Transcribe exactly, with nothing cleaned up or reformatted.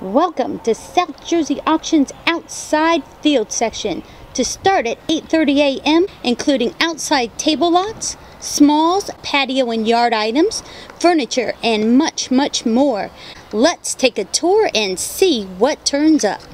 Welcome to South Jersey Auction's outside field section. To start at eight thirty a m, including outside table lots, smalls, patio and yard items, furniture, and much, much more. Let's take a tour and see what turns up.